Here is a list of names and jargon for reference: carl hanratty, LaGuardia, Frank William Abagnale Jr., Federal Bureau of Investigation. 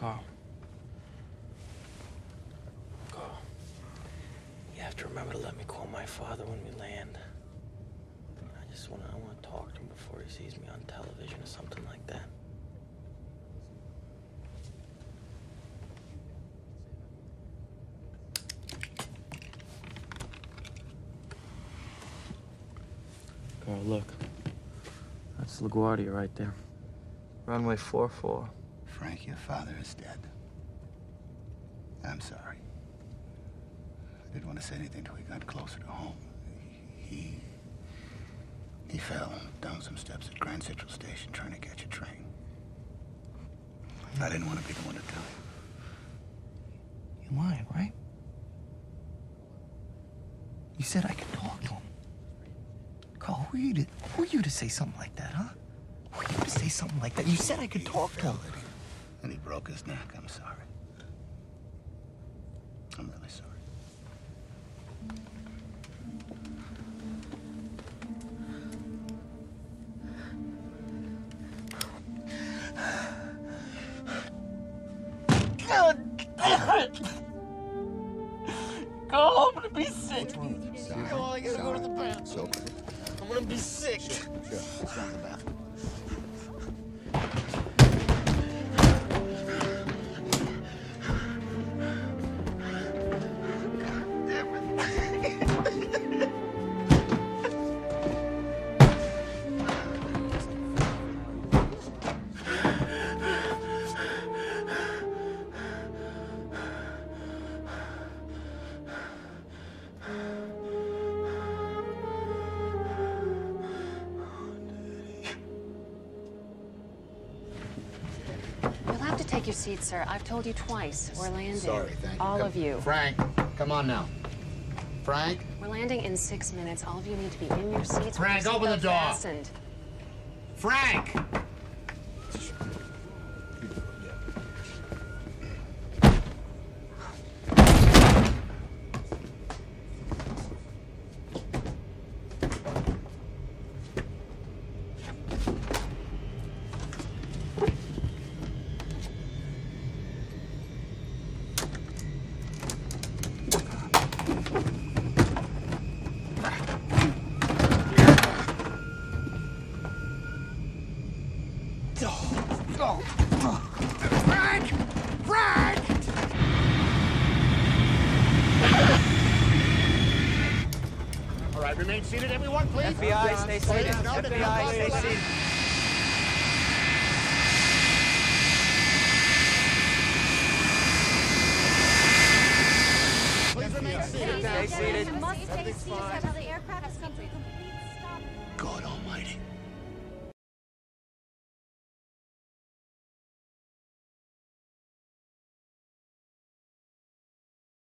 Carl. You have to remember to let me call my father when we land. I want to talk to him before he sees me on television or something like that. Carl, look. That's LaGuardia right there. Runway 44. Frank, your father is dead. I'm sorry. I didn't want to say anything until we got closer to home. He fell down some steps at Grand Central Station trying to catch a train. I didn't want to be the one to tell you. You lied, right? You said I could talk to him. Carl, who are you to say something like that, huh? Who are you to say something like that? You said I could talk to him. And he broke his neck. I'm sorry. I'm really sorry. Your seat, sir. I've told you twice. We're landing. Sorry, thank you. All of you. Frank, come on now. Frank? We're landing in 6 minutes. All of you need to be in your seats. Frank, open the door. Fastened. Frank! FBI, stay seated. FBI, stay seated. Please remain seated. Stay seated. Must stay seated until the aircraft has come to a complete stop. God Almighty.